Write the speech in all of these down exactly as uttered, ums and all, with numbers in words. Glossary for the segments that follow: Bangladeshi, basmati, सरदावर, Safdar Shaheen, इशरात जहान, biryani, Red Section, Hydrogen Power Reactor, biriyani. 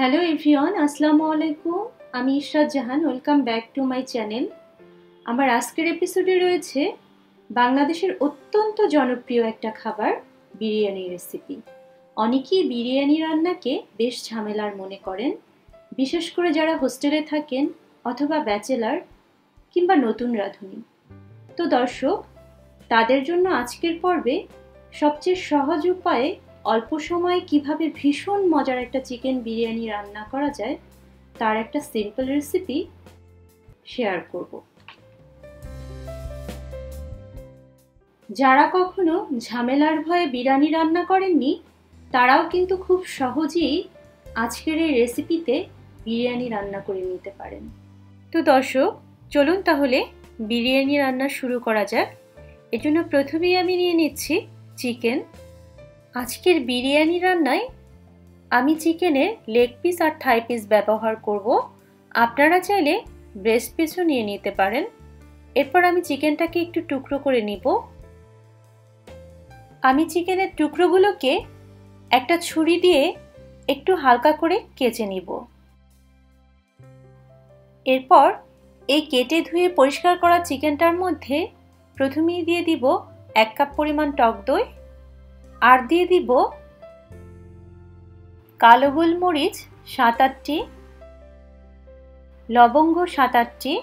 Hello everyone अस्सलामु आलैकुम आमी इशरात जहान welcome back to my channel. आमार आजकेर एपिसोडे रयेछे बांग्लादेशेर अत्यंत जनप्रिय एकटा खाबार बिरियानी रेसिपि। अनेकेई बिरियानी रान्नाके बेश झामेलार मने करेन, विशेष करे जारा होस्टेले थाकेन अथवा बैचेलर किंबा नतून राधुनी। तो दर्शक तादेर जोन्नो आजकेर पर्वे सबचेये सहज उपाये अल्प समय किभाबे भीषण मजार एक चिकेन बिरियानी रान्ना करा जाए तार एक सिम्पल रेसिपि शेयर करब। जारा कखनो झामेलार भये बिरियानी रान्ना करेननि ताराओ किन्तु खूब सहजेई आजकेर एई रेसिपिते बिरियानी रान्ना करे निते पारेन। तो दर्शक चलुन ताहले बिरियानी रान्ना शुरू करा जाक। एर जोन्नो प्रथमेई आमि निये निच्छि चिकेन। आजकेर बिरियानी रान्नाय आमी चिकेनेर लेग पिस और थाई पिस व्यवहार करब। आपनारा चाइले ब्रेस्ट पिसो निये निते पारेन। एरपर आमी चिकेनटाके एकटु टुकरो करे निब। आमी चिकेनेर टुकरोगुलोके एकटा छुरी दिये एकटु हालका करे केचे निब। एरपर एई केटे धुये परिष्कार करा चिकेनटार मध्ये प्रथमेई दिये दिब एक काप परिमाण टक दई और दिए दीब कालो गोलमरिच सात आठटी, लवंग सात आठटी,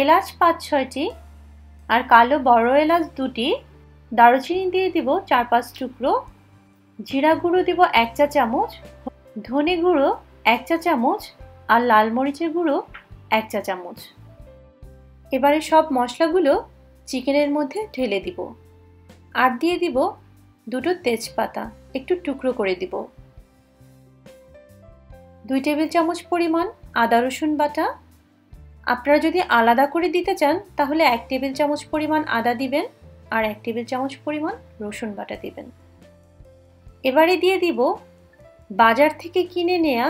एलाच पाँच छयटी और कलो बड़ो एलाच दुटी, दारुचिनी दिए दीब चार पाँच टुकरो, जिरा गुड़ो दीब एक चा चामच, धने गुड़ो एक चा चामच और लाल मरिचर गुड़ो एक चा चामच। एबारे सब मसलागुलो चिकेनर मध्य ढेले दीब और दिए दीब दुटो तेजपाता एकटू टुकरो करे दीब, दुई टेबिल चामच परिमाण आदा रसुन बाटा। आपनारा जदि आलादा करे दिते चान ताहले एक टेबिल चामच परिमाण आदा दिबेन और एक टेबिल चामच परिमाण रसुन बाटा दिबेन। एबारे दिए दीब बाजार थेके किने नेया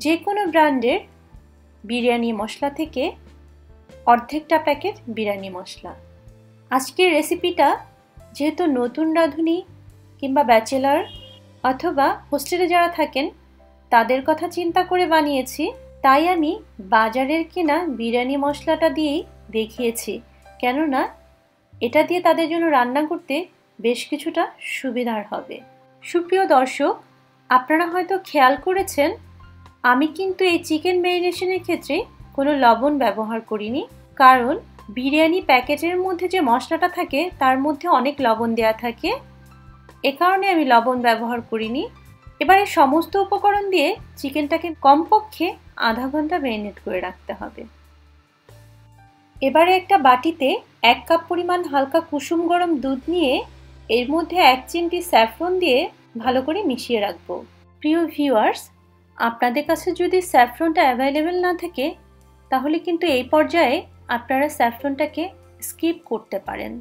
जे कोनो ब्रांडेर बिरियानी मशला थेके अर्धेकटा पैकेट बिरियानी मशला। आजकेर रेसिपिटा जेहेतु नतून राधुनी किंबा बैचेलर अथवा होस्टेले जारा थाकेन तादेर कथा चिंता करे बानियेछि, ताई आमी बाजारेर केना बिरियानी मशलाटा दिएई देखिएछि, केनना एटा दिए तादेर जोन्नो रान्ना करते बेश किछुटा सुविधार हबे। सुप्रिय दर्शक आपनारा हयतो खेयाल करेछेन आमी किन्तु एई चिकेन मैरिनेशनेर क्षेत्रे कोनो लवण व्यवहार करिनि, कारण बिरियानी पैकेटेर मध्य जो मशलाटा थाके तार मध्य अनेक लवण देया थाके, ए कारणे आमी लवण व्यवहार करिनि। एबारे समस्त उपकरण दिए चिकेनटाके कमपक्षे आधा घंटा मैरिनेट करे राखते हबे। एबारे एकटा बाटीते एक कप परिमाण हालका कुसुम गरम दूध निये एर मध्य एक चिमटी सैफरन दिए भालो करे मिशिये राखबो। प्रिय भिउयार्स आपनादेर काछे जदि सैफरनटा अवेलेबल ना थाके ताहले किन्तु एई पर्याये आपनारा सैफरनटाके स्किप करते पारेन,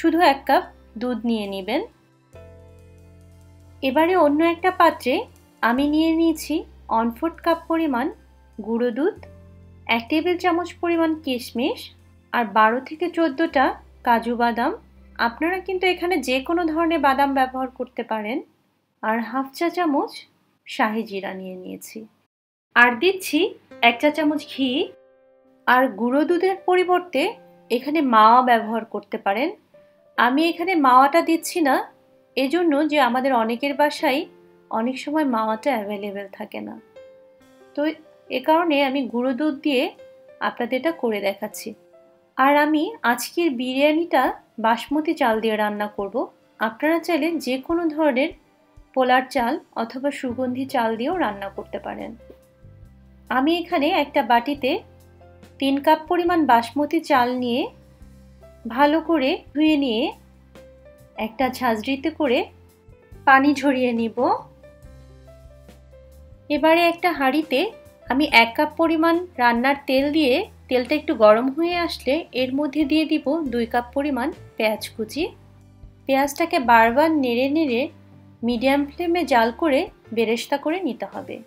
शुधु एक कप दूध निये नेबेन। एबारे अन्य एकटा पात्रे आमी निये नियेछि एक चौथाई कप परिमाण गुड़ो दूध, एक टेबिल चामच परिमाण किशमिश और बारो थेके चौदोटा काजू बादाम। आपनारा किन्तु एखाने जे कोनो धरनेर बादाम व्यवहार करते पारेन और हाफ चा चामच शाही जिरा निये नियेछि और दिচ্ছি एक चा चामच घी। और गुड़ो दूधेर परिवर्ते एखाने मावा व्यवहार करते पारेन। आमी एखाने मावाटा दिচ্ছি ना एजोन्नो जे आमादेर अनेकेर बासाय अनेक समय मावाटा अवेलेबल थाके ना, तो ए कारणे आमी गुड़ो दूध दिए आपनादेर एटा करे देखाच्छि। और आमी आजकेर बिरियानिटा बासमती चाल दिए रान्ना करब। आपनारा चाइले जे कोनो धरनेर पोलार चाल अथवा सुगन्धी चाल दिएओ रान्ना करते पारेन। आमी एखाने एकटा बाटीते तीन कप परिमाण बासमती चाल निये भालो करे धुए निये एकटा झाजरिते करे पानी झरिए निब। एबारे एकटा हाड़ीते आमी एक कप परिमाण रान्नार तेल दिए तेलटा एकटु गरम हये आसले एर मध्य दिए दिब दुई कप परिमाण पेंयाज कुचि। पेंयाजटाके बारबार नेड़े नेड़े मिडियाम फ्लेमे जाल करे बेरेस्ता करे निते हबे।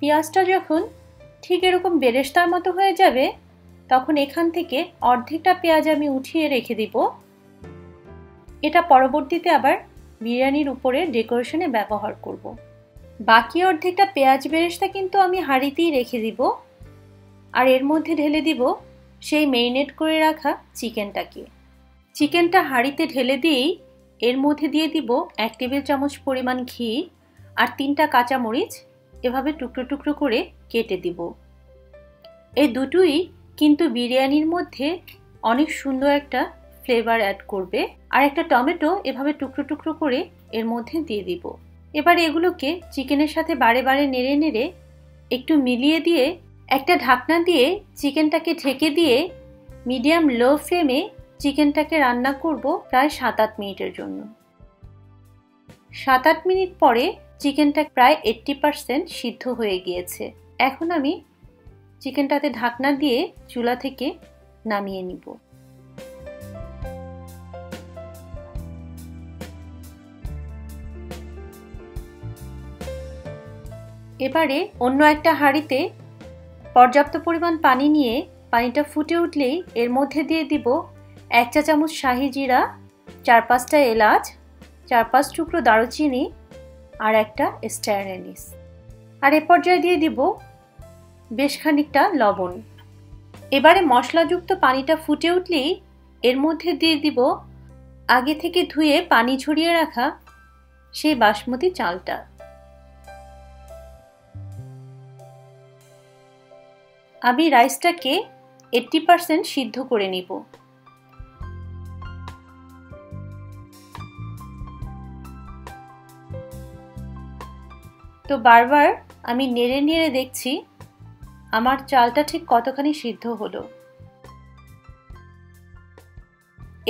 पेंयाजटा जखन ठीक एरकम बेरेस्तार मतो हये जाबे तखन एखान थेके अर्धेकटा पेंयाज आमी उठिए रेखे देब। एटा परबर्तीते आबार বিরিয়ানির উপরে ডেকোরেশনে ব্যবহার করব। বাকি অর্ধেকটা পেঁয়াজ বেরেস্তা কিন্তু আমি হাঁড়িতেই রেখে দিব, আর এর মধ্যে ঢেলে দিব সেই মেরিনেট করে রাখা চিকেনটাকে। চিকেনটা হাঁড়িতে ঢেলে দিয়েই এর মধ্যে দিয়ে দিব এক টেবিল চামচ পরিমাণ ঘি আর তিনটা কাঁচামরিচ এভাবে টুকরো টুকরো করে কেটে দিব। এই দুটোই কিন্তু বিরিয়ানির মধ্যে অনেক সুন্দর একটা ফ্লেভার অ্যাড করবে। আর একটা টমেটো এভাবে টুকরো টুকরো করে এর মধ্যে দিয়ে দিব। এবার এগুলোকে চিকেনের সাথে বারে বারে নেড়ে নেড়ে একটু মিলিয়ে দিয়ে একটা ঢাকনা দিয়ে চিকেনটাকে ঢেকে দিয়ে মিডিয়াম লো ফ্লেমে চিকেনটাকে রান্না করব প্রায় সাত আট মিনিটের জন্য। সাত আট মিনিট পরে চিকেনটা প্রায় এইট্টি পার্সেন্ট সিদ্ধ হয়ে গিয়েছে। এখন আমি চিকেনটাতে ঢাকনা দিয়ে চুলা থেকে নামিয়ে নিব। এবারে অন্য একটা হাঁড়িতে পর্যাপ্ত পরিমাণ পানি নিয়ে পানিটা ফুটে উঠলেই এর মধ্যে দিয়ে দিব এক চা চামচ শাহি জিরা, চার পাঁচটা এলাচ, চার পাঁচ টুকরো দারুচিনি আর একটা স্টার এনিস। আর এ পর্যায়ে দিয়ে দিব বেশ খানিকটা লবণ। এবারে মশলাযুক্ত পানিটা ফুটে উঠলেই এর মধ্যে দিয়ে দিব আগে থেকে ধুয়ে পানি ঝরিয়ে রাখা সেই বাসমতি চালটা। আমি রাইসটাকে এইট্টি পার্সেন্ট সিদ্ধ করে নিব। তো বারবার আমি নেড়ে নেড়ে দেখছি আমার চালটা ঠিক কতখানি সিদ্ধ হলো।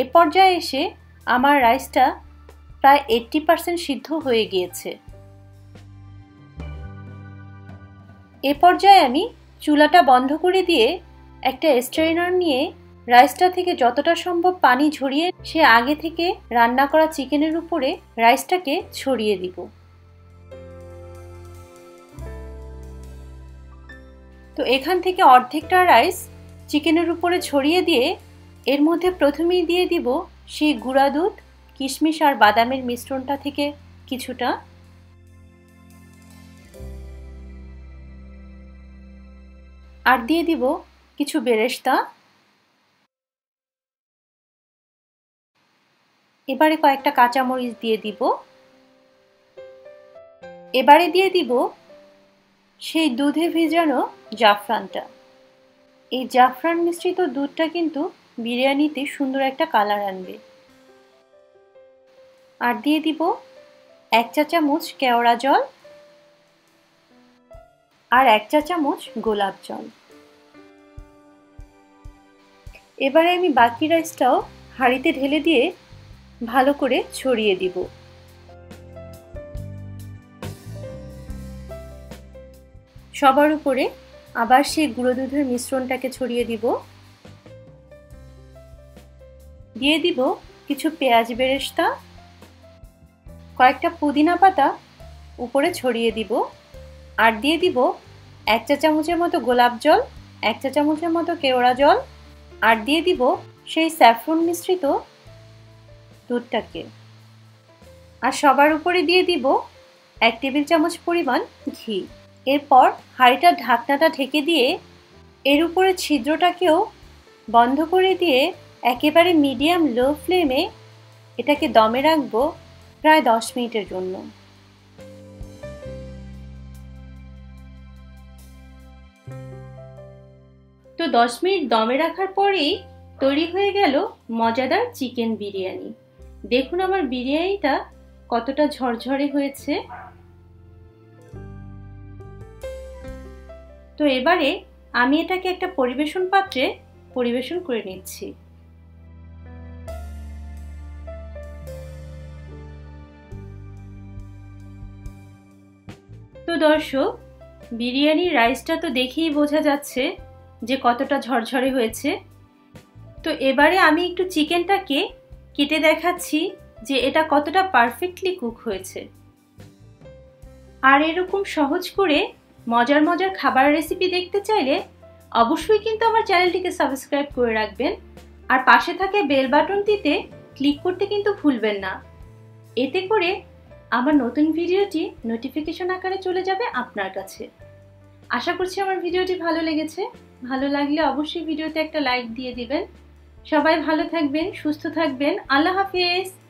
এ পর্যায়ে এসে আমার রাইসটা প্রায় এইট্টি পার্সেন্ট সিদ্ধ হয়ে গিয়েছে। এ পর্যায়ে আমি চুলাটা বন্ধ করে দিয়ে একটা স্ট্রেনার নিয়ে রাইসটা থেকে যতটা সম্ভব পানি ঝরিয়ে সে আগে থেকে রান্না করা চিকেনের উপরে রাইসটাকে ছড়িয়ে দিব। তো এখান থেকে অর্ধেকটা রাইস চিকেনের উপরে ছড়িয়ে দিয়ে এর মধ্যে প্রথমেই দিয়ে দিব সেই গুঁড়া দুধ, কিশমিশ আর বাদামের মিশ্রণটা থেকে কিছুটা। আর দিয়ে দিব কিছু বেরেস্তা। এবারে কয়েকটা কাঁচামরিচ দিয়ে দিব। এবারে দিয়ে দিব সেই দুধে ভিজানো জাফরানটা। এই জাফরান মিশ্রিত দুধটা কিন্তু বিরিয়ানিতে সুন্দর একটা কালার আনবে। আর দিয়ে দিব এক চা চামচ কেওড়া জল আর এক চা চামচ গোলাপ জল। এবারে আমি বাকি রাইসটাও হাঁড়িতে ঢেলে দিয়ে ভালো করে ছড়িয়ে দিব। সবার উপরে আবার সেই গুঁড়ো দুধের মিশ্রণটাকে ছড়িয়ে দিব। দিয়ে দিব কিছু পেঁয়াজ বেরেস্তা, কয়েকটা পুদিনা পাতা উপরে ছড়িয়ে দিব। আর দিয়ে দিব এক চা চামচের মতো গোলাপ জল, এক চা চামচের মতো কেওড়া জল আর দিয়ে দিব সেই স্যাফরন মিশ্রিত দুধটাকে। আর সবার উপরে দিয়ে দিব এক টেবিল চামচ পরিমাণ ঘি। এরপর হাঁড়িটার ঢাকনাটা ঢেকে দিয়ে এর উপরে ছিদ্রটাকেও বন্ধ করে দিয়ে একেবারে মিডিয়াম লো ফ্লেমে এটাকে দমে রাখবো প্রায় দশ মিনিটের জন্য। তো দশ মিনিট দমে রাখার পরেই তৈরি হয়ে গেল মজাদার চিকেন বিরিয়ানি। দেখুন আমার বিরিয়ানিটা কতটা ঝরঝরে হয়েছে। তো এবারে আমি এটাকে একটা পরিবেশন পাত্রে পরিবেশন করে নিচ্ছি। তো দর্শক, বিরিয়ানির রাইসটা তো দেখেই বোঝা যাচ্ছে যে কতটা ঝরঝরে হয়েছে। তো এবারে আমি একটু চিকেনটাকে কেটে দেখাচ্ছি যে এটা কতটা পারফেক্টলি কুক হয়েছে। আর এরকম সহজ করে মজার মজার খাবার রেসিপি দেখতে চাইলে অবশ্যই কিন্তু আমার চ্যানেলটিকে সাবস্ক্রাইব করে রাখবেন আর পাশে থাকা বেল বাটনটিতে ক্লিক করতে কিন্তু ভুলবেন না। এতে করে আমার নতুন ভিডিওটি নোটিফিকেশন আকারে চলে যাবে আপনার কাছে। আশা করছি আমার ভিডিওটি ভালো লেগেছে। ভালো লাগলে অবশ্যই ভিডিওতে একটা লাইক দিয়ে দিবেন। সবাই ভালো থাকবেন, সুস্থ থাকবেন। আল্লাহ হাফেজ।